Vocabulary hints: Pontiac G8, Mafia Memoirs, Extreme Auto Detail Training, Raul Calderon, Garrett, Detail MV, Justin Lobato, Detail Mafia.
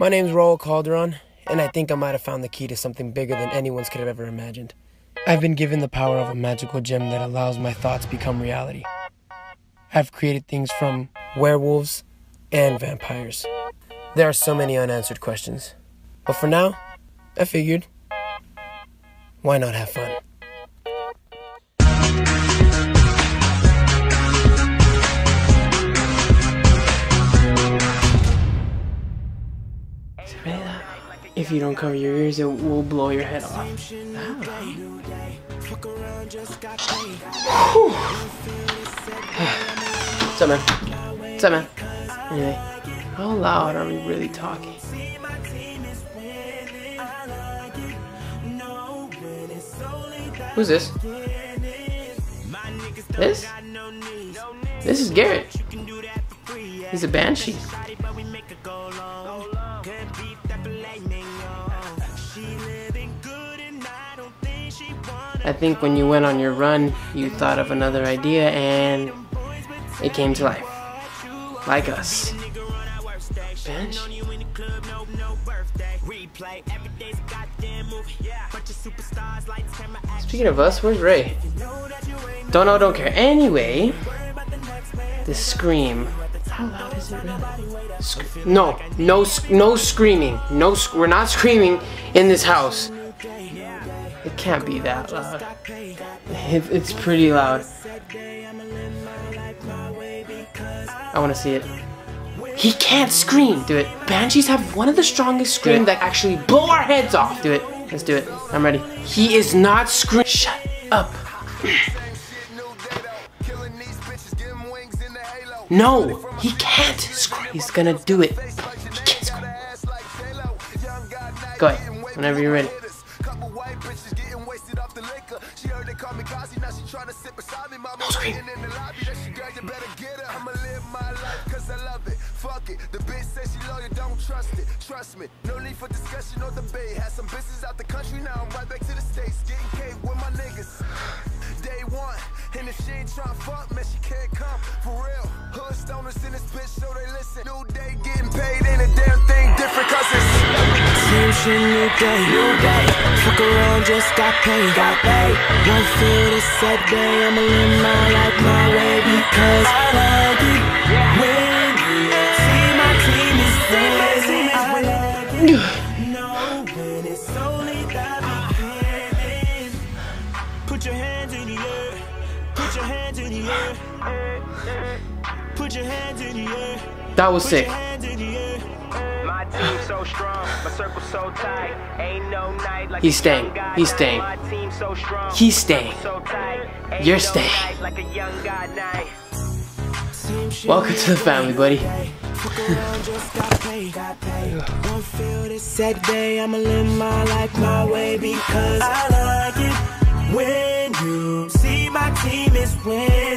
My name's Raul Calderon, and I think I might have found the key to something bigger than anyone could have ever imagined. I've been given the power of a magical gem that allows my thoughts become reality. I've created things from werewolves and vampires. There are so many unanswered questions. But for now, I figured, why not have fun? If you don't cover your ears, it will blow your head off. What's up, man? What's up, man? Anyway, how loud are we really talking? Who's this? This? This is Garrett. He's a banshee. I think when you went on your run, you thought of another idea and it came to life. Like us. Bench? Speaking of us, where's Ray? Don't know, don't care. Anyway, the scream. How loud is it really? No screaming. We're not screaming in this house. It can't be that loud. It's pretty loud. I want to see it. He can't scream. Do it. Banshees have one of the strongest screams that actually blow our heads off. Do it. Let's do it. I'm ready. He is not screaming. Shut up. No, he can't scream. He's gonna do it. He can't scream. Go ahead. Whenever you're ready. No scream. Fuck around, just got paid. Don't feel this day. I'ma live my life my way because I love you. When you see my team is lazy, I love you. No, when it's only that I'm put your hands in the air. Put your hands in the air. Put your hands in the air. That was sick. My team so strong, my circle so tight. Ain't no night like He's staying. My team so strong. He's staying. You're staying. Like a young guy night. Welcome to the family, buddy. Don't feel this sad day. I'ma live my life my way because I like it. When you see my team is winning.